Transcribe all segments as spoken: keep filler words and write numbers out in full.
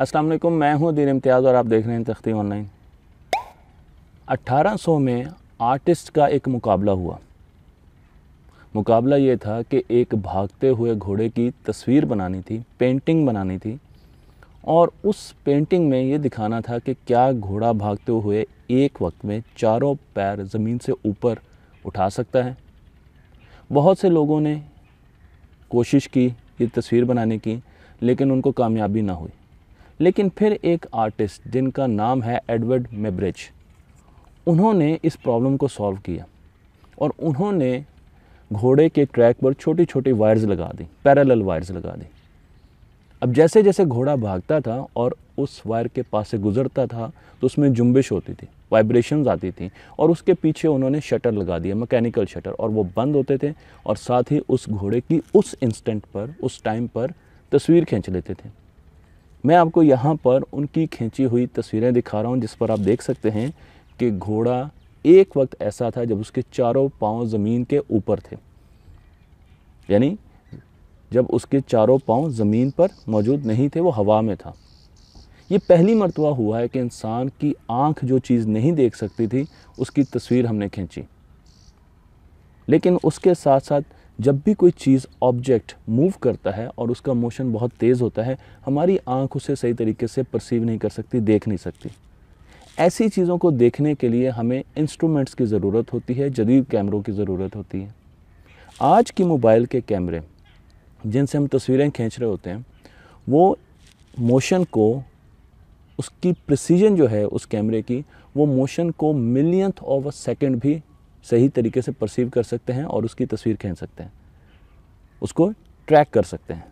अस्सलाम वालेकुम, मैं हूं दीन इम्तियाज़ और आप देख रहे हैं तख्ती ऑनलाइन। अठारह सौ में आर्टिस्ट का एक मुकाबला हुआ। मुकाबला ये था कि एक भागते हुए घोड़े की तस्वीर बनानी थी, पेंटिंग बनानी थी और उस पेंटिंग में ये दिखाना था कि क्या घोड़ा भागते हुए एक वक्त में चारों पैर ज़मीन से ऊपर उठा सकता है। बहुत से लोगों ने कोशिश की ये तस्वीर बनाने की, लेकिन उनको कामयाबी ना हुई। लेकिन फिर एक आर्टिस्ट जिनका नाम है एडवर्ड म्यूयब्रिज, उन्होंने इस प्रॉब्लम को सॉल्व किया और उन्होंने घोड़े के ट्रैक पर छोटी छोटी वायर्स लगा दी, पैरेलल वायर्स लगा दी। अब जैसे जैसे घोड़ा भागता था और उस वायर के पास से गुजरता था तो उसमें जुम्बिश होती थी, वाइब्रेशंस आती थी और उसके पीछे उन्होंने शटर लगा दिया, मैकेनिकल शटर, और वो बंद होते थे और साथ ही उस घोड़े की उस इंस्टेंट पर, उस टाइम पर तस्वीर खींच लेते थे। मैं आपको यहाँ पर उनकी खींची हुई तस्वीरें दिखा रहा हूँ जिस पर आप देख सकते हैं कि घोड़ा एक वक्त ऐसा था जब उसके चारों पाँव ज़मीन के ऊपर थे, यानी जब उसके चारों पाँव ज़मीन पर मौजूद नहीं थे, वो हवा में था। ये पहली मर्तबा हुआ है कि इंसान की आंख जो चीज़ नहीं देख सकती थी उसकी तस्वीर हमने खींची। लेकिन उसके साथ साथ जब भी कोई चीज़, ऑब्जेक्ट मूव करता है और उसका मोशन बहुत तेज़ होता है, हमारी आंख उसे सही तरीके से परसीव नहीं कर सकती, देख नहीं सकती। ऐसी चीज़ों को देखने के लिए हमें इंस्ट्रूमेंट्स की ज़रूरत होती है, जदीद कैमरों की ज़रूरत होती है। आज की मोबाइल के कैमरे जिनसे हम तस्वीरें खींच रहे होते हैं, वो मोशन को, उसकी प्रिसीजन जो है उस कैमरे की, वो मोशन को मिलियंथ ऑफ अ सेकंड भी सही तरीके से परसीव कर सकते हैं और उसकी तस्वीर खींच सकते हैं, उसको ट्रैक कर सकते हैं।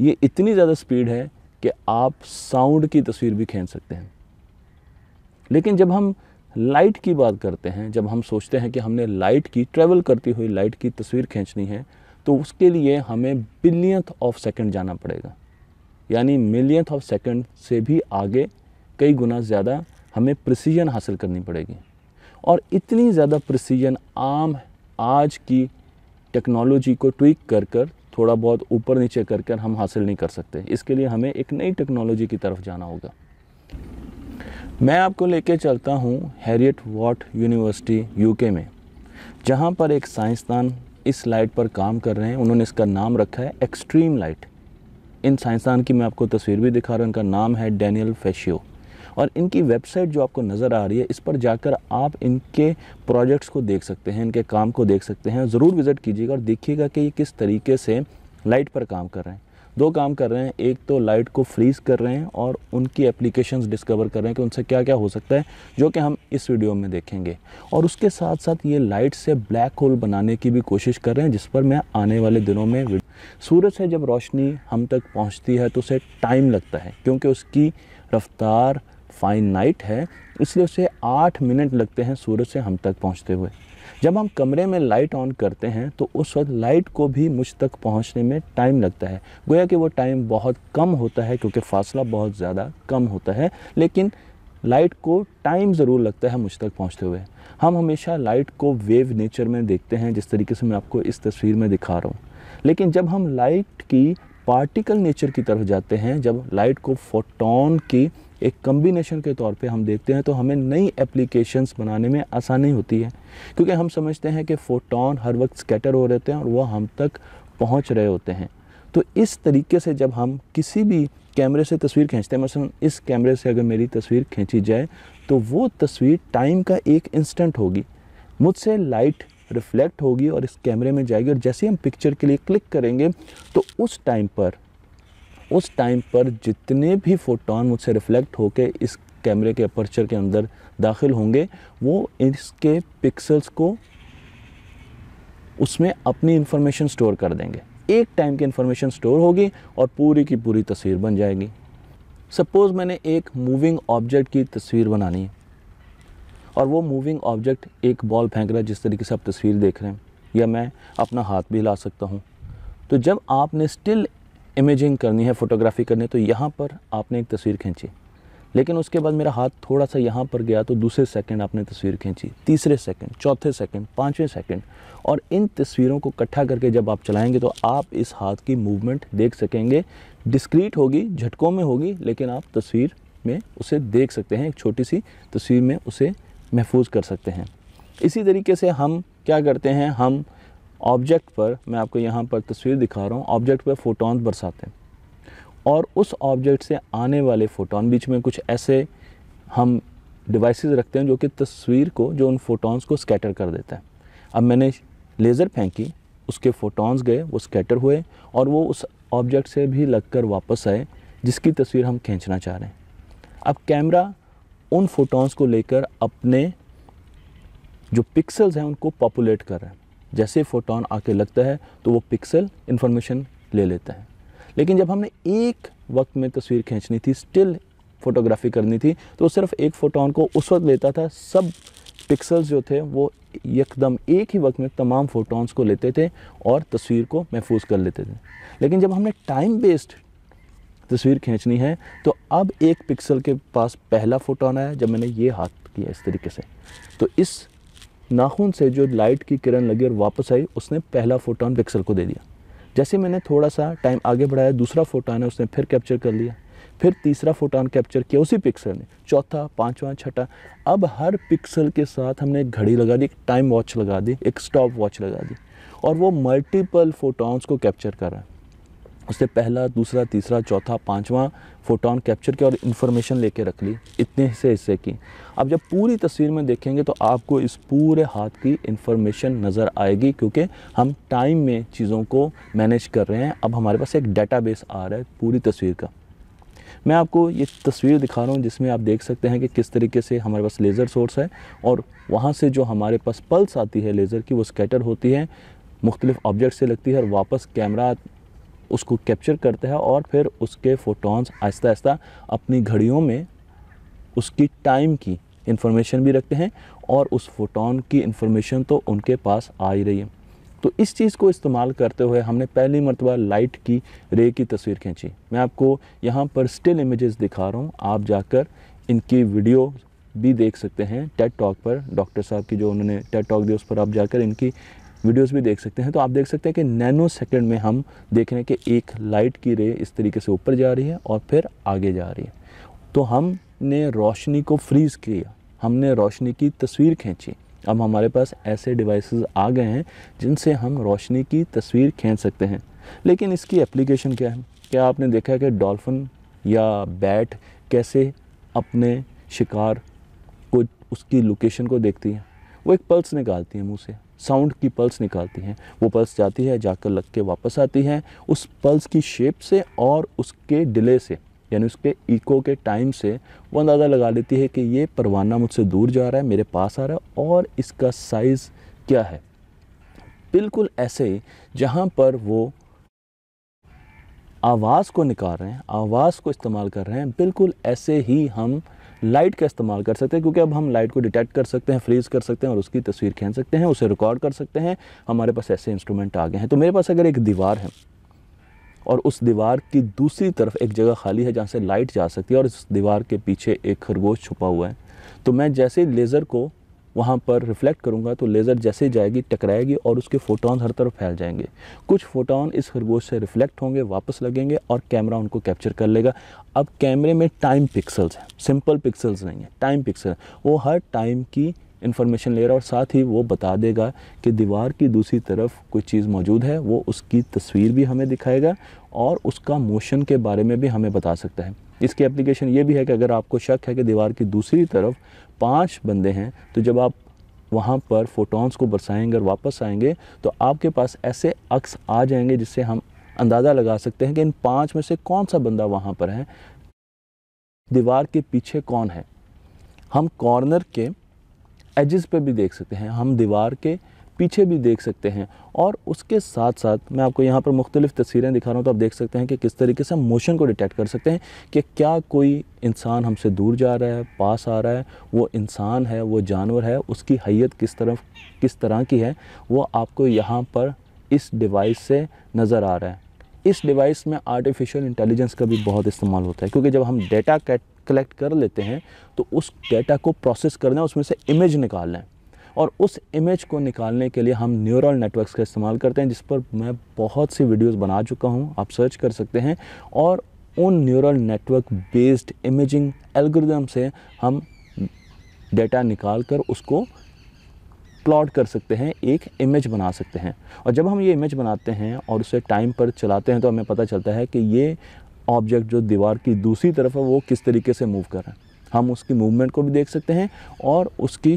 ये इतनी ज़्यादा स्पीड है कि आप साउंड की तस्वीर भी खींच सकते हैं। लेकिन जब हम लाइट की बात करते हैं, जब हम सोचते हैं कि हमने लाइट की, ट्रैवल करती हुई लाइट की तस्वीर खींचनी है, तो उसके लिए हमें बिलियंथ ऑफ सेकंड जाना पड़ेगा, यानी मिलियंथ ऑफ सेकंड से भी आगे कई गुना ज़्यादा हमें प्रिसीजन हासिल करनी पड़ेगी। और इतनी ज़्यादा प्रिसीजन आम आज की टेक्नोलॉजी को ट्विक कर कर, थोड़ा बहुत ऊपर नीचे कर कर हम हासिल नहीं कर सकते। इसके लिए हमें एक नई टेक्नोलॉजी की तरफ जाना होगा। मैं आपको लेके चलता हूँ हैरियट वॉट यूनिवर्सिटी यूके में, जहाँ पर एक साइंसदान इस लाइट पर काम कर रहे हैं। उन्होंने इसका नाम रखा है एक्सट्रीम लाइट। इन साइंसदान की मैं आपको तस्वीर भी दिखा रहा हूँ। इनका नाम है डैनियल फैशियो और इनकी वेबसाइट जो आपको नज़र आ रही है, इस पर जाकर आप इनके प्रोजेक्ट्स को देख सकते हैं, इनके काम को देख सकते हैं। ज़रूर विज़िट कीजिएगा और देखिएगा कि ये किस तरीके से लाइट पर काम कर रहे हैं। दो काम कर रहे हैं, एक तो लाइट को फ्रीज़ कर रहे हैं और उनकी एप्लीकेशंस डिस्कवर कर रहे हैं कि उनसे क्या क्या हो सकता है, जो कि हम इस वीडियो में देखेंगे। और उसके साथ साथ ये लाइट से ब्लैक होल बनाने की भी कोशिश कर रहे हैं, जिस पर मैं आने वाले दिनों में। सूरज से जब रोशनी हम तक पहुंचती है तो उसे टाइम लगता है, क्योंकि उसकी रफ्तार फाइनाइट है, इसलिए उसे आठ मिनट लगते हैं सूरज से हम तक पहुँचते हुए। जब हम कमरे में लाइट ऑन करते हैं तो उस वक्त लाइट को भी मुझ तक पहुंचने में टाइम लगता है। गोया कि वो टाइम बहुत कम होता है क्योंकि फ़ासला बहुत ज़्यादा कम होता है, लेकिन लाइट को टाइम ज़रूर लगता है मुझ तक पहुंचते हुए। हम हमेशा लाइट को वेव नेचर में देखते हैं, जिस तरीके से मैं आपको इस तस्वीर में दिखा रहा हूँ। लेकिन जब हम लाइट की पार्टिकल नेचर की तरफ जाते हैं, जब लाइट को फोटॉन की एक कम्बिनेशन के तौर पे हम देखते हैं, तो हमें नई एप्लीकेशंस बनाने में आसानी होती है, क्योंकि हम समझते हैं कि फोटॉन हर वक्त स्कैटर हो रहते हैं और वह हम तक पहुंच रहे होते हैं। तो इस तरीके से जब हम किसी भी कैमरे से तस्वीर खींचते हैं, मसलन इस कैमरे से अगर मेरी तस्वीर खींची जाए तो वो तस्वीर टाइम का एक इंस्टेंट होगी, मुझसे लाइट रिफ्लेक्ट होगी और इस कैमरे में जाएगी, और जैसे हम पिक्चर के लिए क्लिक करेंगे तो उस टाइम पर उस टाइम पर जितने भी फोटॉन मुझसे रिफ्लेक्ट होकर इस कैमरे के अपर्चर के अंदर दाखिल होंगे, वो इसके पिक्सल्स को उसमें अपनी इंफॉर्मेशन स्टोर कर देंगे। एक टाइम की इंफॉर्मेशन स्टोर होगी और पूरी की पूरी तस्वीर बन जाएगी। सपोज़ मैंने एक मूविंग ऑब्जेक्ट की तस्वीर बनानी है और वो मूविंग ऑब्जेक्ट एक बॉल फेंक रहा है, जिस तरीके से आप तस्वीर देख रहे हैं, या मैं अपना हाथ भी हिला सकता हूँ। तो जब आपने स्टिल इमेजिंग करनी है, फ़ोटोग्राफी करनी है, तो यहाँ पर आपने एक तस्वीर खींची, लेकिन उसके बाद मेरा हाथ थोड़ा सा यहाँ पर गया तो दूसरे सेकंड आपने तस्वीर खींची, तीसरे सेकंड, चौथे सेकंड, पाँचवें सेकंड, और इन तस्वीरों को इकट्ठा करके जब आप चलाएंगे तो आप इस हाथ की मूवमेंट देख सकेंगे, डिस्क्रीट होगी, झटकों में होगी, लेकिन आप तस्वीर में उसे देख सकते हैं, एक छोटी सी तस्वीर में उसे महफूज कर सकते हैं। इसी तरीके से हम क्या करते हैं, हम ऑब्जेक्ट पर, मैं आपको यहाँ पर तस्वीर दिखा रहा हूँ, ऑब्जेक्ट पर फोटॉन बरसाते हैं और उस ऑब्जेक्ट से आने वाले फ़ोटॉन, बीच में कुछ ऐसे हम डिवाइसेस रखते हैं जो कि तस्वीर को, जो उन फोटॉन्स को स्कैटर कर देता है। अब मैंने लेज़र फेंकी, उसके फ़ोटॉन्स गए, वो स्कैटर हुए और वो उस ऑब्जेक्ट से भी लगकर वापस आए जिसकी तस्वीर हम खींचना चाह रहे हैं। अब कैमरा उन फोटॉन्स को लेकर अपने जो पिक्सल्स हैं उनको पॉपुलेट कर रहा है। जैसे फ़ोटॉन आके लगता है तो वो पिक्सल इन्फॉर्मेशन ले लेता है। लेकिन जब हमने एक वक्त में तस्वीर खींचनी थी, स्टिल फोटोग्राफी करनी थी, तो सिर्फ एक फ़ोटॉन को उस वक्त लेता था, सब पिक्सल्स जो थे वो एकदम एक ही वक्त में तमाम फोटॉन्स को लेते थे और तस्वीर को महफूज कर लेते थे। लेकिन जब हमने टाइम बेस्ड तस्वीर खींचनी है तो अब एक पिक्सल के पास पहला फ़ोटॉन आया जब मैंने ये हाथ किया इस तरीके से, तो इस नाखून से जो लाइट की किरण लगी और वापस आई, उसने पहला फ़ोटॉन पिक्सल को दे दिया। जैसे मैंने थोड़ा सा टाइम आगे बढ़ाया, दूसरा फोटॉन है, उसने फिर कैप्चर कर लिया, फिर तीसरा फोटॉन कैप्चर किया उसी पिक्सल ने, चौथा, पांचवा, छठा। अब हर पिक्सल के साथ हमने एक घड़ी लगा दी, एक टाइम वॉच लगा दी, एक स्टॉप वॉच लगा दी और वो मल्टीपल फोटॉन्स को कैप्चर कर रहा है। उसने पहला, दूसरा, तीसरा, चौथा, पाँचवा फोटॉन कैप्चर किया और इन्फॉर्मेशन ले कर रख ली इतने हिस्से हिस्से की। अब जब पूरी तस्वीर में देखेंगे तो आपको इस पूरे हाथ की इन्फॉर्मेशन नज़र आएगी, क्योंकि हम टाइम में चीज़ों को मैनेज कर रहे हैं। अब हमारे पास एक डेटाबेस आ रहा है पूरी तस्वीर का। मैं आपको ये तस्वीर दिखा रहा हूँ जिसमें आप देख सकते हैं कि किस तरीके से हमारे पास लेज़र सोर्स है और वहाँ से जो हमारे पास पल्स आती है लेज़र की, वो स्कैटर होती है, मुख्तलिफ़ ऑब्जेक्ट से लगती है और वापस कैमरा उसको कैप्चर करता है और फिर उसके फोटॉन्स आहिस्ता आहिस्ता अपनी घड़ियों में उसकी टाइम की इन्फॉर्मेशन भी रखते हैं और उस फोटॉन की इन्फॉर्मेशन तो उनके पास आ ही रही है। तो इस चीज़ को इस्तेमाल करते हुए हमने पहली मरतबा लाइट की रे की तस्वीर खींची। मैं आपको यहाँ पर स्टिल इमेजेस दिखा रहा हूँ, आप जाकर इनकी वीडियो भी देख सकते हैं टेड टॉक पर, डॉक्टर साहब की जो उन्होंने टेड टॉक दी उस पर आप जाकर इनकी वीडियोस भी देख सकते हैं। तो आप देख सकते हैं कि नैनो सेकंड में हम देख रहे हैं कि एक लाइट की रे इस तरीके से ऊपर जा रही है और फिर आगे जा रही है। तो हमने रोशनी को फ्रीज़ किया, हमने रोशनी की तस्वीर खींची। अब हमारे पास ऐसे डिवाइसेस आ गए हैं जिनसे हम रोशनी की तस्वीर खींच सकते हैं। लेकिन इसकी एप्लीकेशन क्या है? क्या आपने देखा है कि डॉल्फिन या बैट कैसे अपने शिकार को, उसकी लोकेशन को देखती है? वो एक पल्स निकालती है मुँह से, साउंड की पल्स निकालती हैं। वो पल्स जाती है, जाकर लग के वापस आती है। उस पल्स की शेप से और उसके डिले से, यानी उसके इको के टाइम से वो अंदाज़ा लगा लेती है कि ये परवाना मुझसे दूर जा रहा है, मेरे पास आ रहा है और इसका साइज़ क्या है। बिल्कुल ऐसे ही जहाँ पर वो आवाज़ को निकाल रहे हैं, आवाज़ को इस्तेमाल कर रहे हैं, बिल्कुल ऐसे ही हम लाइट का इस्तेमाल कर सकते हैं, क्योंकि अब हम लाइट को डिटेक्ट कर सकते हैं, फ्रीज़ कर सकते हैं और उसकी तस्वीर खींच सकते हैं, उसे रिकॉर्ड कर सकते हैं। हमारे पास ऐसे इंस्ट्रूमेंट आ गए हैं। तो मेरे पास अगर एक दीवार है और उस दीवार की दूसरी तरफ एक जगह खाली है जहाँ से लाइट जा सकती है और इस दीवार के पीछे एक खरगोश छुपा हुआ है, तो मैं जैसे लेज़र को वहाँ पर रिफ्लेक्ट करूँगा तो लेज़र जैसे जाएगी टकराएगी और उसके फ़ोटॉन हर तरफ फैल जाएंगे। कुछ फ़ोटॉन इस खरगोश से रिफ्लेक्ट होंगे, वापस लगेंगे और कैमरा उनको कैप्चर कर लेगा। अब कैमरे में टाइम पिक्सल्स हैं, सिंपल पिक्सल्स नहीं है, टाइम पिक्सल। वो हर टाइम की इन्फॉर्मेशन ले रहा है और साथ ही वो बता देगा कि दीवार की दूसरी तरफ कोई चीज़ मौजूद है। वो उसकी तस्वीर भी हमें दिखाएगा और उसका मोशन के बारे में भी हमें बता सकता है। इसकी एप्लीकेशन ये भी है कि अगर आपको शक है कि दीवार की दूसरी तरफ पांच बंदे हैं, तो जब आप वहाँ पर फोटॉन्स को बरसाएंगे और वापस आएंगे तो आपके पास ऐसे अक्स आ जाएंगे जिससे हम अंदाज़ा लगा सकते हैं कि इन पांच में से कौन सा बंदा वहाँ पर है, दीवार के पीछे कौन है। हम कॉर्नर के एजेस पे भी देख सकते हैं, हम दीवार के पीछे भी देख सकते हैं और उसके साथ साथ मैं आपको यहाँ पर मुख्तलिफ़ तस्वीरें दिखा रहा हूँ। तो आप देख सकते हैं कि किस तरीके से हम मोशन को डिटेक्ट कर सकते हैं कि क्या कोई इंसान हमसे दूर जा रहा है, पास आ रहा है, वो इंसान है, वो जानवर है, उसकी हैयत किस तरफ किस तरह की है, वो आपको यहाँ पर इस डिवाइस से नज़र आ रहा है। इस डिवाइस में आर्टिफिशियल इंटेलिजेंस का भी बहुत इस्तेमाल होता है, क्योंकि जब हम डेटा कलेक्ट कर लेते हैं तो उस डेटा को प्रोसेस करना है, उसमें से इमेज निकालना है। और उस इमेज को निकालने के लिए हम न्यूरल नेटवर्क्स का इस्तेमाल करते हैं, जिस पर मैं बहुत सी वीडियोस बना चुका हूं, आप सर्च कर सकते हैं। और उन neural network based imaging algorithm से हम डेटा निकाल कर उसको प्लॉट कर सकते हैं, एक इमेज बना सकते हैं। और जब हम ये इमेज बनाते हैं और उसे टाइम पर चलाते हैं तो हमें पता चलता है कि ये ऑब्जेक्ट जो दीवार की दूसरी तरफ है वो किस तरीके से मूव कर रहा है। हम उसकी मूवमेंट को भी देख सकते हैं और उसकी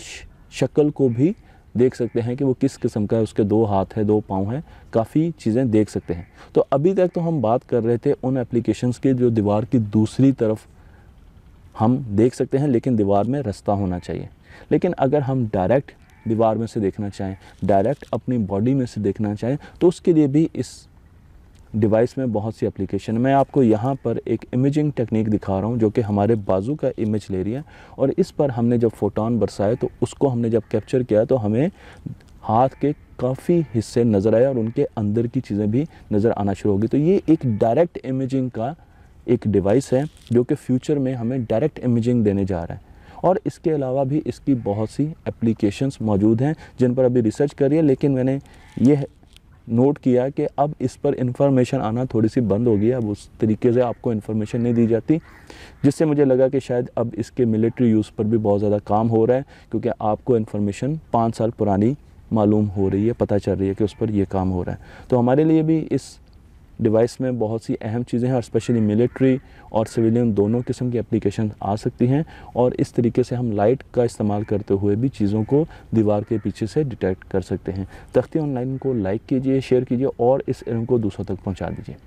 शक्ल को भी देख सकते हैं कि वो किस किस्म का है, उसके दो हाथ है, दो पाँव है, काफ़ी चीज़ें देख सकते हैं। तो अभी तक तो हम बात कर रहे थे उन एप्लीकेशंस की जो दीवार की दूसरी तरफ हम देख सकते हैं, लेकिन दीवार में रास्ता होना चाहिए। लेकिन अगर हम डायरेक्ट दीवार में से देखना चाहें, डायरेक्ट अपनी बॉडी में से देखना चाहें, तो उसके लिए भी इस डिवाइस में बहुत सी एप्लीकेशन। मैं आपको यहाँ पर एक इमेजिंग टेक्निक दिखा रहा हूँ जो कि हमारे बाजू का इमेज ले रही है, और इस पर हमने जब फोटॉन बरसाए तो उसको हमने जब कैप्चर किया तो हमें हाथ के काफ़ी हिस्से नज़र आए और उनके अंदर की चीज़ें भी नज़र आना शुरू होगी। तो ये एक डायरेक्ट इमेजिंग का एक डिवाइस है जो कि फ्यूचर में हमें डायरेक्ट इमेजिंग देने जा रहा है। और इसके अलावा भी इसकी बहुत सी एप्लीकेशंस मौजूद हैं जिन पर अभी रिसर्च कर रही है, लेकिन मैंने ये नोट किया कि अब इस पर इन्फॉर्मेशन आना थोड़ी सी बंद हो गई है। अब उस तरीके से आपको इन्फॉर्मेशन नहीं दी जाती, जिससे मुझे लगा कि शायद अब इसके मिलिट्री यूज़ पर भी बहुत ज़्यादा काम हो रहा है, क्योंकि आपको इन्फॉर्मेशन पाँच साल पुरानी मालूम हो रही है, पता चल रही है कि उस पर यह काम हो रहा है। तो हमारे लिए भी इस डिवाइस में बहुत सी अहम चीज़ें हैं, और स्पेशली मिलिट्री और सिविलियन दोनों किस्म की एप्लीकेशन आ सकती हैं। और इस तरीके से हम लाइट का इस्तेमाल करते हुए भी चीज़ों को दीवार के पीछे से डिटेक्ट कर सकते हैं। तख्ती ऑनलाइन को लाइक कीजिए, शेयर कीजिए और इस इल्म को दूसरों तक पहुंचा दीजिए।